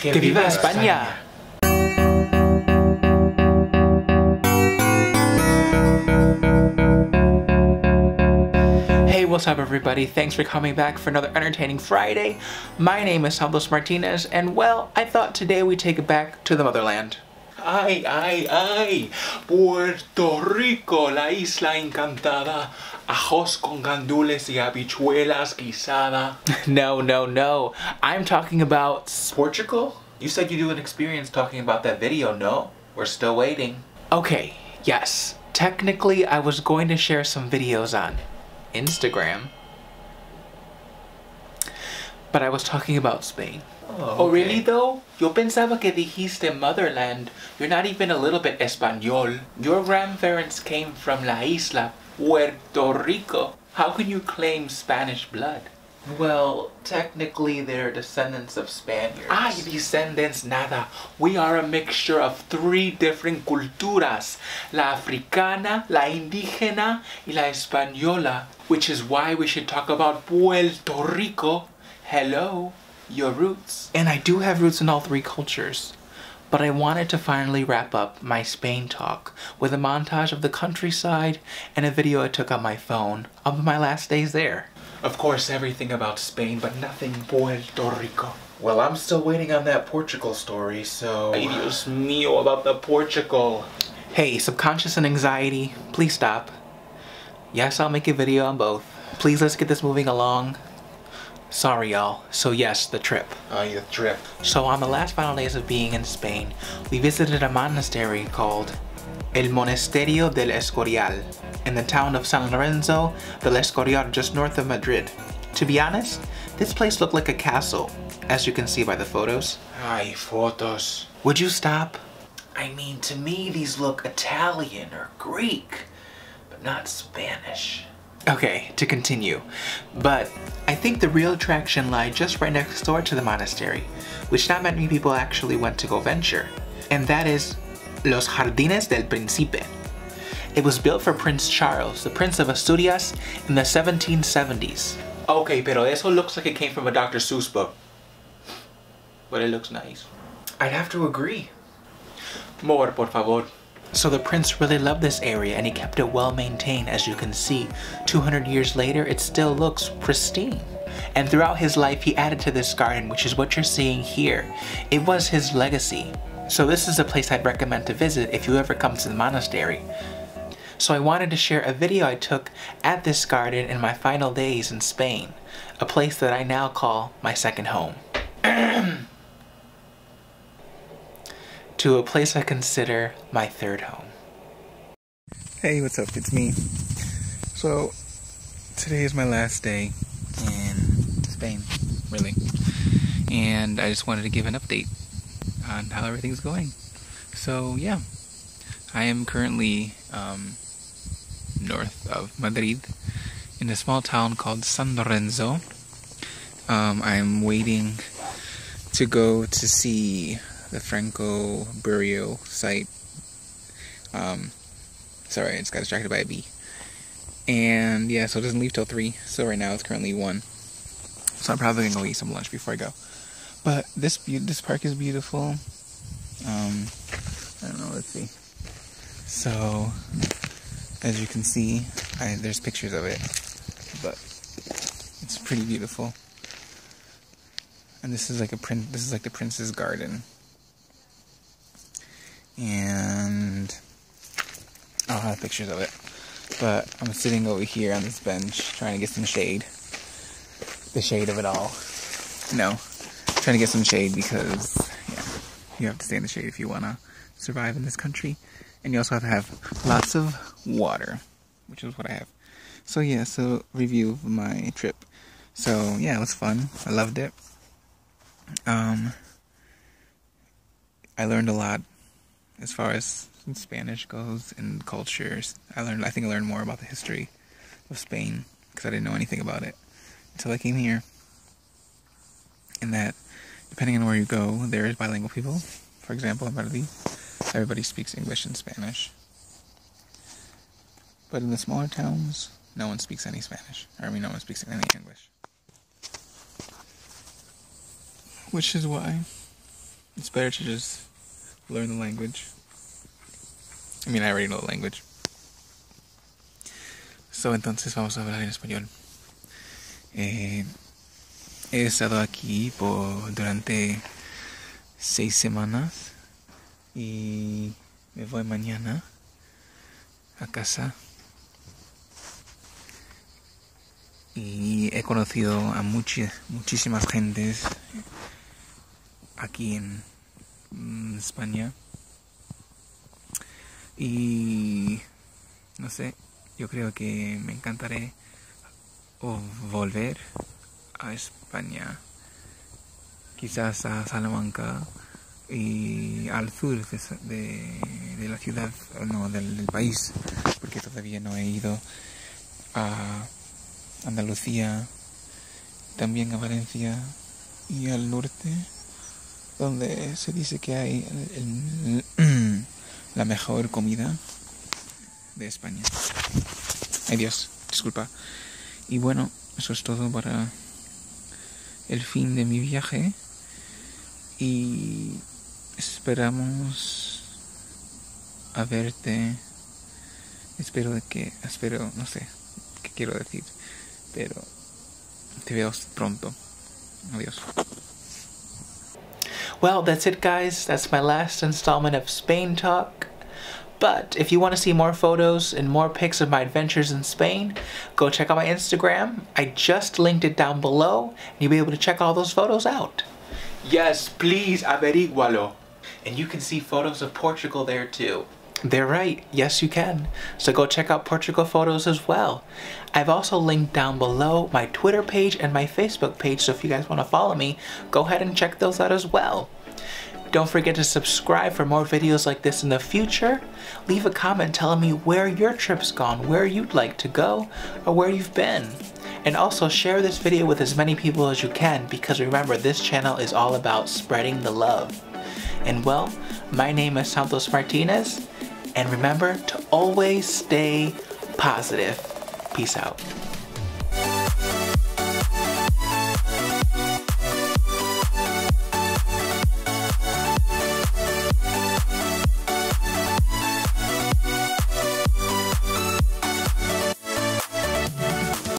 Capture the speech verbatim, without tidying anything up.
¡Que, que viva España! España. Hey, what's up everybody? Thanks for coming back for another entertaining Friday. My name is Santos Martinez, and well, I thought today we'd take it back to the motherland. Ay, ay, ay, Puerto Rico, la isla encantada, ajos con gandules y habichuelas guisada. No, no, no, I'm talking about Portugal? You said you do an experience talking about that video, no? We're still waiting. Okay, yes, technically I was going to share some videos on Instagram, but I was talking about Spain. Oh, okay. Oh, really though? Yo pensaba que dijiste motherland. You're not even a little bit español. Your grandparents came from la isla Puerto Rico. How can you claim Spanish blood? Well, technically they're descendants of Spaniards. Ay, descendants nada. We are a mixture of three different culturas. La africana, la indígena, y la española. Which is why we should talk about Puerto Rico. Hello. Your roots. And I do have roots in all three cultures, but I wanted to finally wrap up my Spain talk with a montage of the countryside and a video I took on my phone of my last days there. Of course, everything about Spain, but nothing Puerto Rico. Well, I'm still waiting on that Portugal story, so... Ay, Dios mío, about the Portugal. Hey, subconscious and anxiety, please stop. Yes, I'll make a video on both. Please, let's get this moving along. Sorry y'all, so yes, the trip. Oh, your trip. So on the last final days of being in Spain, we visited a monastery called El Monasterio del Escorial in the town of San Lorenzo del Escorial, just north of Madrid. To be honest, this place looked like a castle, as you can see by the photos. Ay, fotos. Would you stop? I mean, to me these look Italian or Greek, but not Spanish. Okay, to continue, but I think the real attraction lied just right next door to the monastery, which not many people actually went to go venture, and that is Los Jardines del Príncipe. It was built for Prince Charles, the Prince of Asturias, in the seventeen seventies. Okay, pero eso looks like it came from a Doctor Seuss book, but it looks nice. I'd have to agree. More, por favor. So the prince really loved this area and he kept it well maintained. As you can see, two hundred years later, it still looks pristine. And throughout his life, he added to this garden, which is what you're seeing here. It was his legacy. So this is a place I'd recommend to visit if you ever come to the monastery. So I wanted to share a video I took at this garden in my final days in Spain, a place that I now call my second home. To a place I consider my third home. Hey, what's up? It's me. So, today is my last day in Spain, really. And I just wanted to give an update on how everything's going. So, yeah. I am currently um, north of Madrid in a small town called San Lorenzo. Um, I'm waiting to go to see the Franco Burio site. Um, sorry, I just got distracted by a bee. And yeah, so it doesn't leave till three. So right now it's currently one. So I'm probably gonna go eat some lunch before I go. But this be this park is beautiful. Um, I don't know. Let's see. So as you can see, I, there's pictures of it, but it's pretty beautiful. And this is like a print. This is like the prince's garden. And I'll have pictures of it, but I'm sitting over here on this bench trying to get some shade, the shade of it all, no, trying to get some shade because, yeah, you have to stay in the shade if you want to survive in this country, and you also have to have lots of water, which is what I have. So yeah, so review of my trip. So yeah, it was fun, I loved it, um, I learned a lot. As far as Spanish goes and cultures, I learned. I think I learned more about the history of Spain because I didn't know anything about it until I came here. And that, depending on where you go, there is bilingual people. For example, in Madrid, everybody speaks English and Spanish. But in the smaller towns, no one speaks any Spanish. Or I mean, no one speaks any English. Which is why It's better to just learn the language. I mean, I already know the language. So, entonces vamos a hablar en español. Eh, he estado aquí por durante seis semanas y me voy mañana a casa. Y he conocido a muchas muchísimas gentes aquí en España. Y no sé, yo creo que me encantaré volver a España, quizás a Salamanca y al sur de, de, de la ciudad, no, del, del país, porque todavía no he ido a Andalucía, también a Valencia y al norte, donde se dice que hay el, el, la mejor comida de España. Ay Dios, disculpa. Y bueno, eso es todo para el fin de mi viaje y esperamos a verte. Espero que, espero, no sé qué quiero decir, pero te veo pronto. Adiós. Well, that's it guys. That's my last installment of Spain Talk. But if you want to see more photos and more pics of my adventures in Spain, go check out my Instagram. I just linked it down below, and you'll be able to check all those photos out. Yes, please, averigualo. And you can see photos of Portugal there too. They're right, yes you can. So go check out Portugal photos as well. I've also linked down below my Twitter page and my Facebook page, so if you guys want to follow me, go ahead and check those out as well. Don't forget to subscribe for more videos like this in the future. Leave a comment telling me where your trip's gone, where you'd like to go, or where you've been. And also share this video with as many people as you can, because remember, this channel is all about spreading the love. And well, my name is Santos Martinez, and remember to always stay positive. Peace out.